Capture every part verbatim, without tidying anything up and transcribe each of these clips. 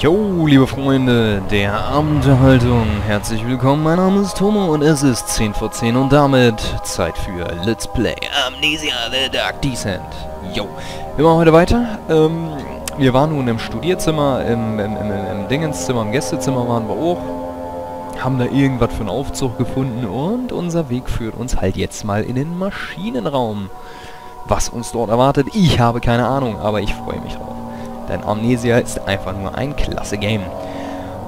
Jo, liebe Freunde der Abendunterhaltung, herzlich willkommen, mein Name ist Tomo und es ist zehn vor zehn und damit Zeit für Let's Play Amnesia The Dark Descent. Jo, wir machen heute weiter. Ähm, wir waren nun im Studierzimmer, im, im, im, im Dingenszimmer, im Gästezimmer waren wir auch, haben da irgendwas für einen Aufzug gefunden und unser Weg führt uns halt jetzt mal in den Maschinenraum. Was uns dort erwartet, ich habe keine Ahnung, aber ich freue mich drauf. Denn Amnesia ist einfach nur ein klasse Game.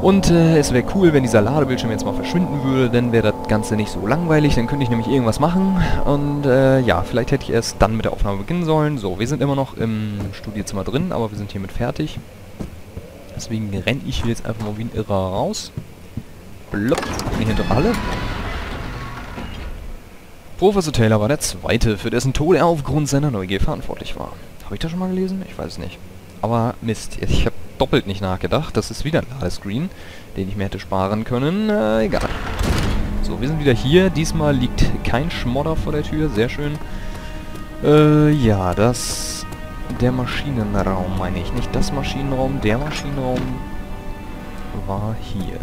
Und äh, es wäre cool, wenn dieser Ladebildschirm jetzt mal verschwinden würde, dann wäre das Ganze nicht so langweilig, dann könnte ich nämlich irgendwas machen. Und äh, ja, vielleicht hätte ich erst dann mit der Aufnahme beginnen sollen. So, wir sind immer noch im Studierzimmer drin, aber wir sind hiermit fertig. Deswegen renne ich hier jetzt einfach mal wie ein Irrer raus. Blopp, bin hier in der Halle. Professor Taylor war der Zweite, für dessen Tod er aufgrund seiner Neugier verantwortlich war. Habe ich das schon mal gelesen? Ich weiß es nicht. Aber Mist, ich habe doppelt nicht nachgedacht. Das ist wieder ein Ladescreen, den ich mir hätte sparen können. Äh, egal. So, wir sind wieder hier. Diesmal liegt kein Schmodder vor der Tür. Sehr schön. Äh, ja, das... Der Maschinenraum, meine ich. Nicht das Maschinenraum. Der Maschinenraum war hier.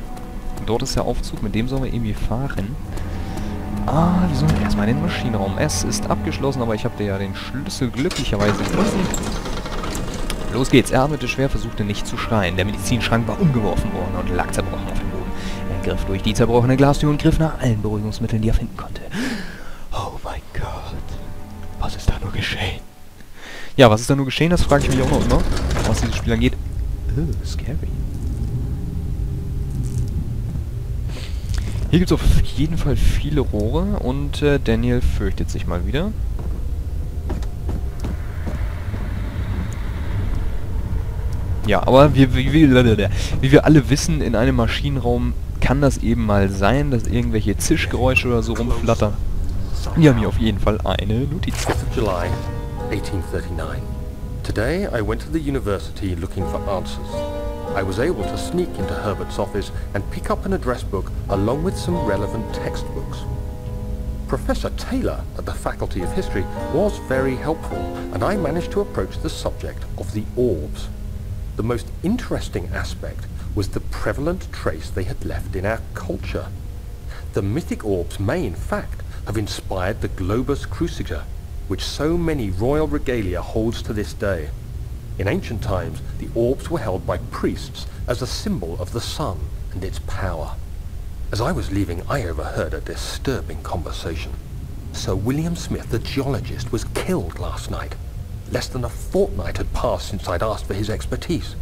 Dort ist der Aufzug. Mit dem sollen wir irgendwie fahren. Ah, wir suchen erstmal den Maschinenraum. Es ist abgeschlossen, aber ich habe dir ja den Schlüssel glücklicherweise gefunden. Los geht's. Er atmete schwer, versuchte nicht zu schreien. Der Medizinschrank war umgeworfen worden und lag zerbrochen auf dem Boden. Er griff durch die zerbrochene Glastür und griff nach allen Beruhigungsmitteln, die er finden konnte. Oh mein Gott. Was ist da nur geschehen? Ja, was ist da nur geschehen? Das frage ich mich auch noch immer. Was dieses Spiel angeht. Oh, scary. Hier gibt's auf jeden Fall viele Rohre und äh, Daniel fürchtet sich mal wieder. Ja, aber wie, wie, wie, wie wir alle wissen, in einem Maschinenraum kann das eben mal sein, dass irgendwelche Zischgeräusche oder so rumflattern. Wir haben hier auf jeden Fall eine Notiz. July eighteen thirty-nine. Today I went to the university looking for answers. I was able to sneak into Herbert's office and pick up an address book along with some relevant textbooks. Professor Taylor at the Faculty of History was very helpful and I managed to approach the subject of the orbs. The most interesting aspect was the prevalent trace they had left in our culture. The mythic orbs may, in fact, have inspired the Globus Cruciger, which so many royal regalia holds to this day. In ancient times, the orbs were held by priests as a symbol of the sun and its power. As I was leaving, I overheard a disturbing conversation. Sir William Smith, the geologist, was killed last night. Less than a fortnight had passed since I'd asked for his expertise.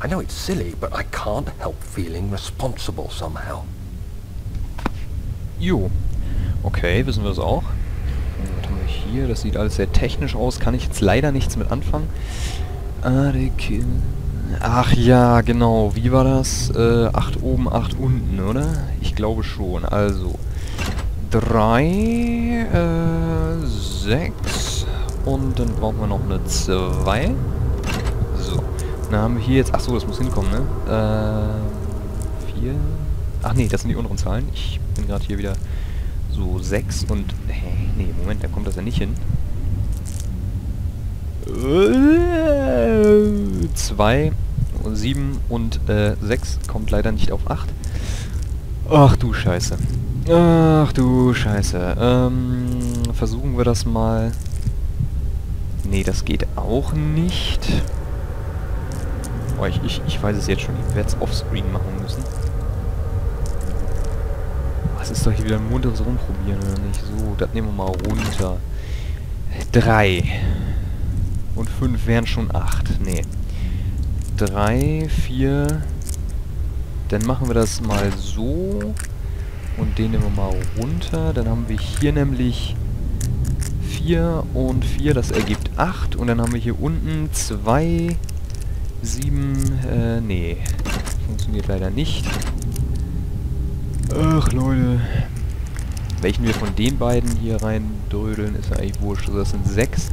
I know it's silly, but I can't help feeling responsible somehow. Jo. Okay, wissen wir es auch. Was haben wir hier? Das sieht alles sehr technisch aus. Kann ich jetzt leider nichts mit anfangen. Ach ja, genau. Wie war das? Äh, acht oben, acht unten, oder? Ich glaube schon. Also. Drei. Äh, sechs. Und dann brauchen wir noch eine zwei. So. Dann haben wir hier jetzt... Achso, das muss hinkommen, ne? Äh... vier... Ach nee, das sind die unteren Zahlen. Ich bin gerade hier wieder so sechs und... Hey, nee, Moment, da kommt das ja nicht hin. zwei, sieben und äh, sechs kommt leider nicht auf acht. Ach du Scheiße. Ach du Scheiße. Ähm, versuchen wir das mal... Nee, das geht auch nicht. Oh, ich, ich, ich weiß es jetzt schon. Ich werde es offscreen machen müssen. Was ist doch hier wieder ein munteres Rumprobieren, oder nicht? So, das nehmen wir mal runter. Drei. Und fünf wären schon acht. Nee. Drei, vier. Dann machen wir das mal so. Und den nehmen wir mal runter. Dann haben wir hier nämlich... vier und vier, das ergibt acht. Und dann haben wir hier unten zwei, sieben, äh, nee. Funktioniert leider nicht. Ach, Leute. Welchen wir von den beiden hier rein drödeln, ist ja eigentlich wurscht. Also das sind sechs.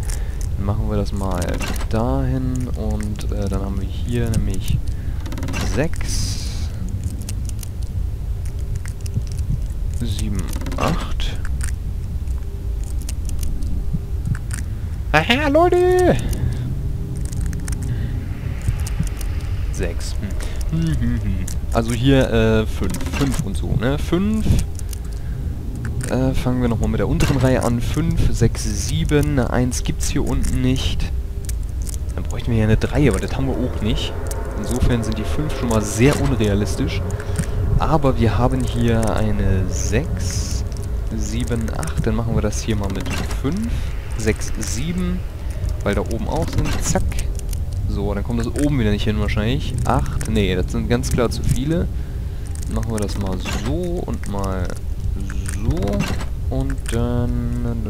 Dann machen wir das mal dahin. Und äh, dann haben wir hier nämlich sechs, sieben, acht. Aha, Leute! sechs. Hm. Hm, hm, hm. Also hier äh, fünf. fünf und so, ne? fünf. Äh, fangen wir nochmal mit der unteren Reihe an. fünf, sechs, sieben. Eine eins gibt es hier unten nicht. Dann bräuchten wir ja eine drei, aber das haben wir auch nicht. Insofern sind die fünf schon mal sehr unrealistisch. Aber wir haben hier eine sechs, sieben, acht. Dann machen wir das hier mal mit fünf, sechs, sieben. Weil da oben auch sind. Zack. So, dann kommt das oben wieder nicht hin wahrscheinlich. acht. Nee, das sind ganz klar zu viele. Dann machen wir das mal so und mal so. Und dann...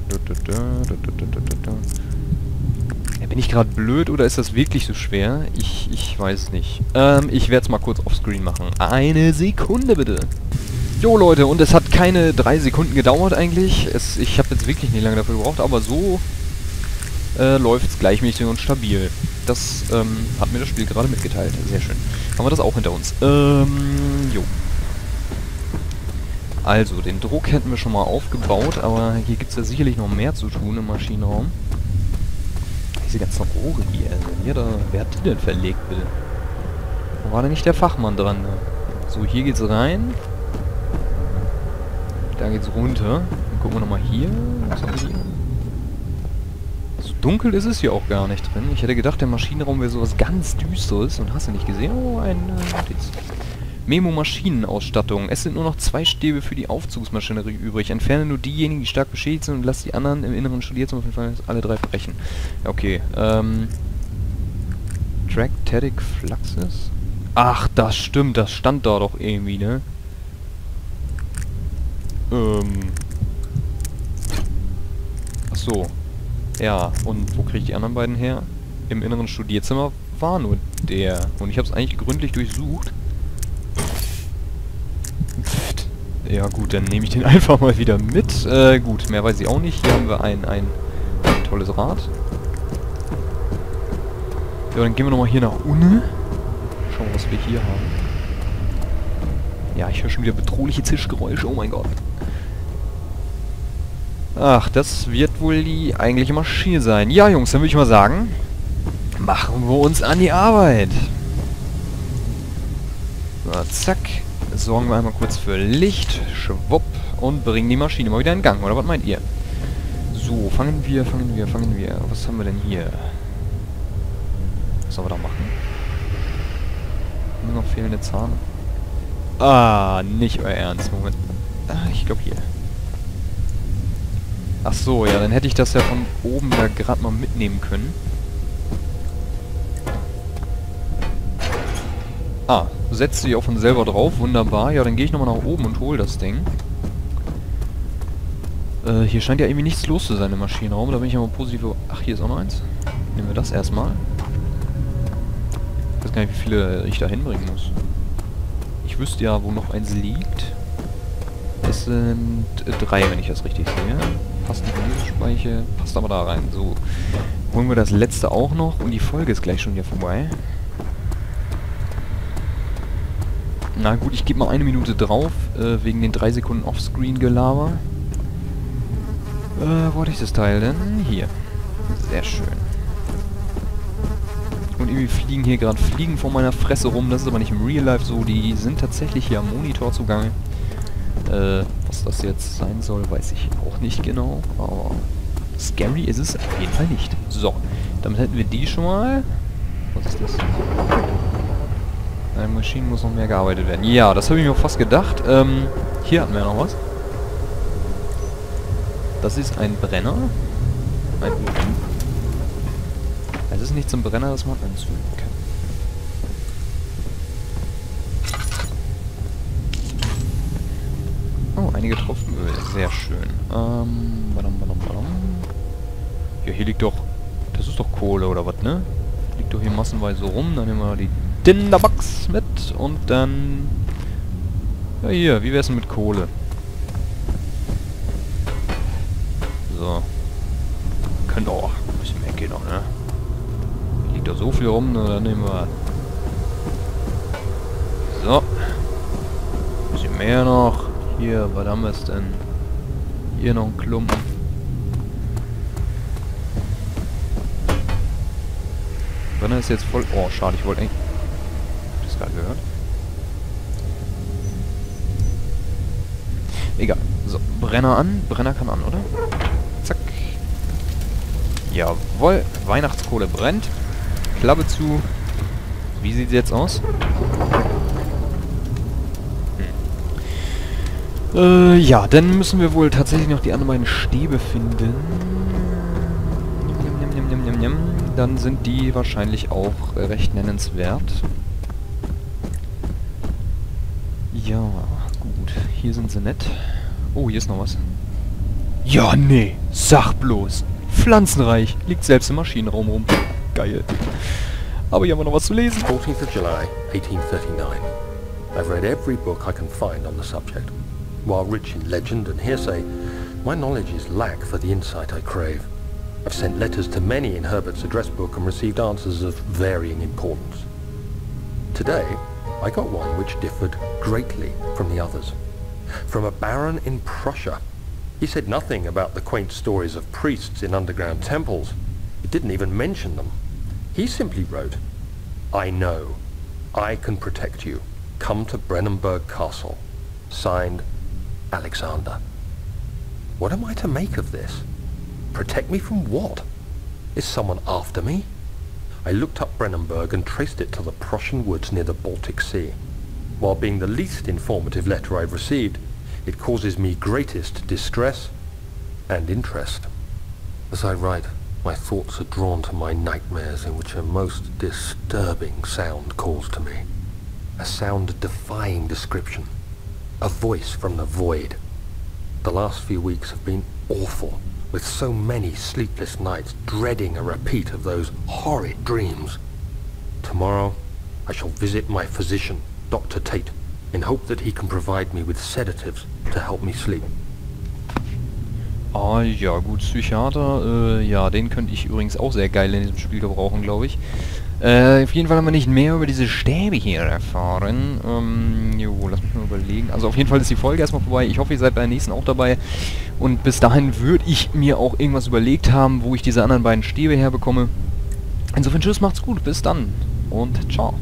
Ja, bin ich gerade blöd oder ist das wirklich so schwer? Ich, ich weiß es nicht. Ähm, ich werde es mal kurz offscreen machen. Eine Sekunde bitte. Jo Leute, und es hat keine drei Sekunden gedauert eigentlich. Es, ich habe jetzt wirklich nicht lange dafür gebraucht, aber so äh, läuft es gleichmäßig und stabil. Das ähm, hat mir das Spiel gerade mitgeteilt. Sehr schön. Haben wir das auch hinter uns. Ähm, jo. Also, den Druck hätten wir schon mal aufgebaut, aber hier gibt es ja sicherlich noch mehr zu tun im Maschinenraum. Diese ganzen Rohre hier. hier da, wer hat die denn verlegt, bitte? Da war da nicht der Fachmann dran, ne? So, hier geht's rein. Da geht's runter. Dann gucken wir nochmal hier. Was haben wir hier? So dunkel ist es hier auch gar nicht drin. Ich hätte gedacht, der Maschinenraum wäre sowas ganz Düsteres. Und hast du nicht gesehen? Oh, ein Notiz. Memo-Maschinenausstattung. Es sind nur noch zwei Stäbe für die Aufzugsmaschinerie übrig. Entferne nur diejenigen, die stark beschädigt sind und lass die anderen im Inneren studiert, zum Beispiel alle drei brechen. Okay, ähm... Tractatic Fluxus? Ach, das stimmt, das stand da doch irgendwie, ne? Ähm... Ach so. Ja, und wo kriege ich die anderen beiden her? Im inneren Studierzimmer war nur der. Und ich habe es eigentlich gründlich durchsucht. Ja gut, dann nehme ich den einfach mal wieder mit. Äh, gut, mehr weiß ich auch nicht. Hier haben wir ein, ein, ein tolles Rad. Ja, dann gehen wir nochmal hier nach unten. Schauen wir, was wir hier haben. Ja, ich höre schon wieder bedrohliche Zischgeräusche. Oh mein Gott. Ach, das wird wohl die eigentliche Maschine sein. Ja, Jungs, dann würde ich mal sagen, machen wir uns an die Arbeit. So, zack. Sorgen wir einmal kurz für Licht, schwupp, und bringen die Maschine mal wieder in Gang, oder was meint ihr? So, fangen wir, fangen wir, fangen wir. Was haben wir denn hier? Was sollen wir da machen? Nur noch fehlende Zahn. Ah, nicht euer Ernst. Moment. Ah, ich glaube hier. Ach so, ja, dann hätte ich das ja von oben da gerade mal mitnehmen können. Ah, setzt sie auch von selber drauf. Wunderbar. Ja, dann gehe ich nochmal nach oben und hole das Ding. Äh, hier scheint ja irgendwie nichts los zu sein im Maschinenraum. Da bin ich ja mal positiv... Ach, hier ist auch noch eins. Nehmen wir das erstmal. Ich weiß gar nicht, wie viele ich da hinbringen muss. Ich wüsste ja, wo noch eins liegt. Das sind äh, drei, wenn ich das richtig sehe. Passt nicht in diese Speiche. Passt aber da rein. So. Holen wir das letzte auch noch. Und die Folge ist gleich schon wieder vorbei. Na gut, ich gebe mal eine Minute drauf, äh, wegen den drei Sekunden Offscreen-Gelaber. Äh, wo hatte ich das Teil denn? Hier. Sehr schön. Und irgendwie fliegen hier gerade Fliegen vor meiner Fresse rum. Das ist aber nicht im Real Life so. Die sind tatsächlich hier am Monitor zugange. Äh, was das jetzt sein soll, weiß ich auch nicht genau. Aber scary ist es auf jeden Fall nicht. So, damit hätten wir die schon mal. Was ist das? An den Maschinen muss noch mehr gearbeitet werden. Ja, das habe ich mir auch fast gedacht. Ähm, hier hatten wir ja noch was. Das ist ein Brenner. Ein Ofen. Es ist nicht zum Brenner, das man anzünden kann. Oh, einige Tropfen Öl. Sehr schön. Ähm, badam, badam, badam. Ja, hier liegt doch... Das ist doch Kohle oder was, ne? Liegt doch hier massenweise rum. Dann nehmen wir die... Tinderbox mit und dann... Ja, hier, wie wär's denn mit Kohle? So. Könnte auch ein bisschen mehr gehen noch, ne? Hier liegt doch so viel rum, ne? Dann nehmen wir... So. Ein bisschen mehr noch. Hier, was haben wir es denn? Hier noch ein Klumpen. Brenner ist jetzt voll... Oh, schade, ich wollte eigentlich... da gehört. Egal. So, Brenner an. Brenner kann an, oder? Zack. Jawohl. Weihnachtskohle brennt. Klappe zu. Wie sieht sie jetzt aus? Hm. Äh, ja, dann müssen wir wohl tatsächlich noch die anderen beiden Stäbe finden. Dann sind die wahrscheinlich auch recht nennenswert. Ja, gut. Hier sind sie nett. Oh, hier ist noch was. Ja, nee. Sag bloß. Pflanzenreich. Liegt selbst im Maschinenraum rum. Geil. Aber hier haben wir noch was zu lesen. fourteenth of July, eighteen thirty-nine. I've read every book I can find on the subject. While rich in legend and hearsay, my knowledge is lack for the insight I crave. I've sent letters to many in Herbert's address book and received answers of varying importance. Today, I got one which differed greatly from the others. From a baron in Prussia. He said nothing about the quaint stories of priests in underground temples. It didn't even mention them. He simply wrote, I know. I can protect you. Come to Brennenburg Castle. Signed, Alexander. What am I to make of this? Protect me from what? Is someone after me? I looked up Brennenburg and traced it to the Prussian woods near the Baltic Sea. While being the least informative letter I've received, it causes me greatest distress and interest. As I write, my thoughts are drawn to my nightmares in which a most disturbing sound calls to me. A sound defying description. A voice from the void. The last few weeks have been awful. With so many sleepless nights dreading a repeat of those horrid dreams. Tomorrow, I shall visit my physician, Doctor Tate, in hope that he can provide me with sedatives to help me sleep. Ah, ja, gut, Psychiater, äh, ja, den könnte ich übrigens auch sehr geil in diesem Spiel gebrauchen, glaube ich. Äh, auf jeden Fall haben wir nicht mehr über diese Stäbe hier erfahren. Ähm, jo, lass mich mal überlegen. Also auf jeden Fall ist die Folge erstmal vorbei. Ich hoffe, ihr seid bei der nächsten auch dabei. Und bis dahin würde ich mir auch irgendwas überlegt haben, wo ich diese anderen beiden Stäbe herbekomme. Insofern, tschüss, macht's gut, bis dann und ciao.